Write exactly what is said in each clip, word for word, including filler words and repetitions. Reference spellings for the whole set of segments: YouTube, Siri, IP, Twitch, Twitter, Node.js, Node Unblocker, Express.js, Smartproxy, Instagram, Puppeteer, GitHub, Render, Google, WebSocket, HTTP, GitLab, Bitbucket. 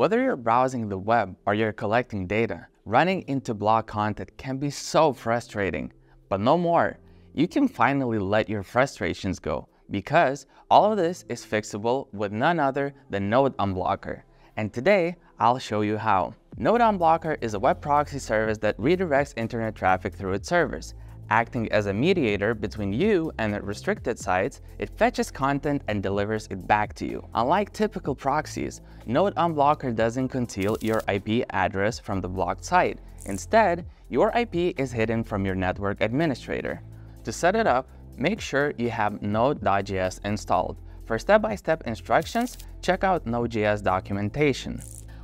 Whether you're browsing the web or you're collecting data, running into block content can be so frustrating. But no more. You can finally let your frustrations go, because all of this is fixable with none other than Node Unblocker. And today, I'll show you how. Node Unblocker is a web proxy service that redirects internet traffic through its servers. Acting as a mediator between you and the restricted sites, it fetches content and delivers it back to you. Unlike typical proxies, Node Unblocker doesn't conceal your I P address from the blocked site. Instead, your I P is hidden from your network administrator. To set it up, make sure you have Node dot J S installed. For step-by-step instructions, check out Node dot J S documentation.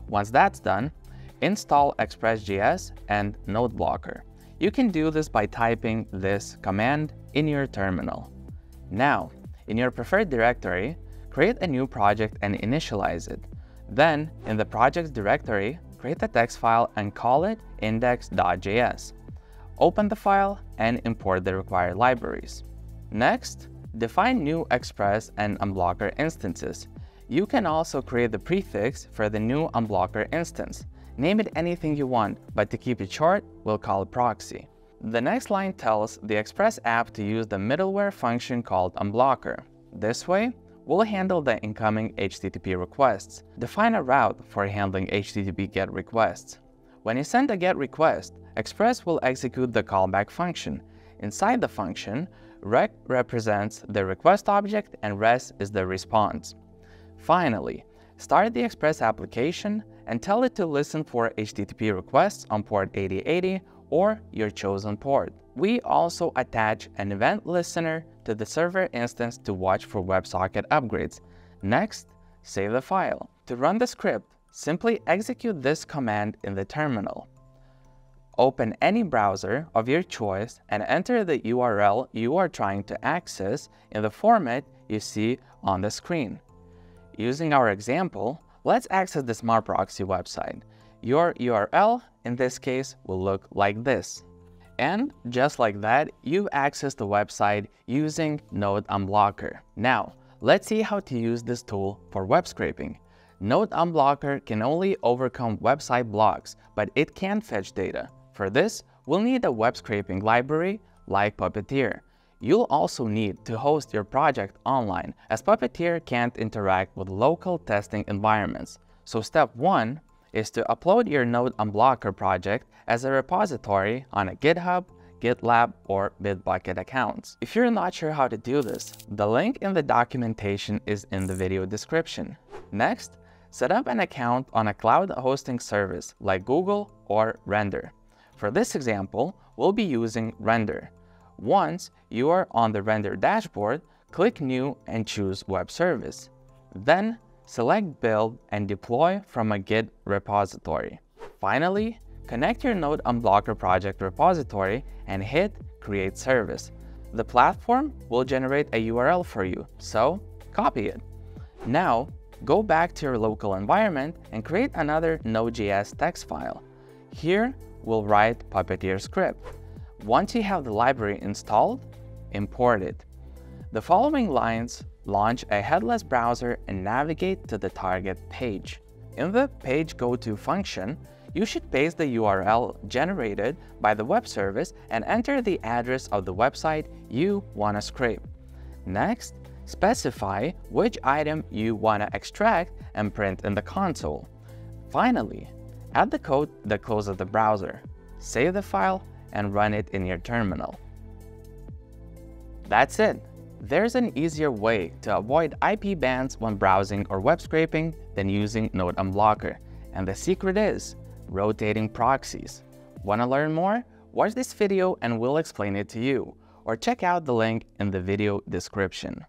Once that's done, install Express dot J S and Node Blocker. You can do this by typing this command in your terminal. Now, in your preferred directory, create a new project and initialize it. Then, in the project's directory, create a text file and call it index dot J S. Open the file and import the required libraries. Next, define new Express and Unblocker instances. You can also create the prefix for the new Unblocker instance. Name it anything you want, but to keep it short, we'll call it proxy. The next line tells the Express app to use the middleware function called Unblocker. This way, we'll handle the incoming H T T P requests. Define a route for handling H T T P GET requests. When you send a GET request, Express will execute the callback function. Inside the function, rec represents the request object and res is the response. Finally, start the Express application and tell it to listen for H T T P requests on port eighty eighty or your chosen port. We also attach an event listener to the server instance to watch for WebSocket upgrades. Next, save the file. To run the script, simply execute this command in the terminal. Open any browser of your choice and enter the U R L you are trying to access in the format you see on the screen. Using our example, let's access the Smart Proxy website. Your U R L, in this case, will look like this. And just like that, you've accessed the website using Node Unblocker. Now, let's see how to use this tool for web scraping. Node Unblocker can only overcome website blocks, but it can fetch data. For this, we'll need a web scraping library like Puppeteer. You'll also need to host your project online, as Puppeteer can't interact with local testing environments. So step one is to upload your Node Unblocker project as a repository on a GitHub, GitLab, or Bitbucket accounts. If you're not sure how to do this, the link in the documentation is in the video description. Next, set up an account on a cloud hosting service like Google or Render. For this example, we'll be using Render. Once you are on the Render dashboard, click New and choose Web Service. Then select Build and Deploy from a Git repository. Finally, connect your Node Unblocker project repository and hit Create Service. The platform will generate a U R L for you, so copy it. Now, go back to your local environment and create another Node dot J S text file. Here, we'll write Puppeteer script. Once you have the library installed, import it. The following lines launch a headless browser and navigate to the target page. In the page goto function, you should paste the U R L generated by the web service and enter the address of the website you want to scrape. Next, specify which item you want to extract and print in the console. Finally, add the code that closes the browser. Save the file and run it in your terminal. That's it. There's an easier way to avoid I P bans when browsing or web scraping than using Node Unblocker. And the secret is rotating proxies. Want to learn more? Watch this video and we'll explain it to you. Or check out the link in the video description.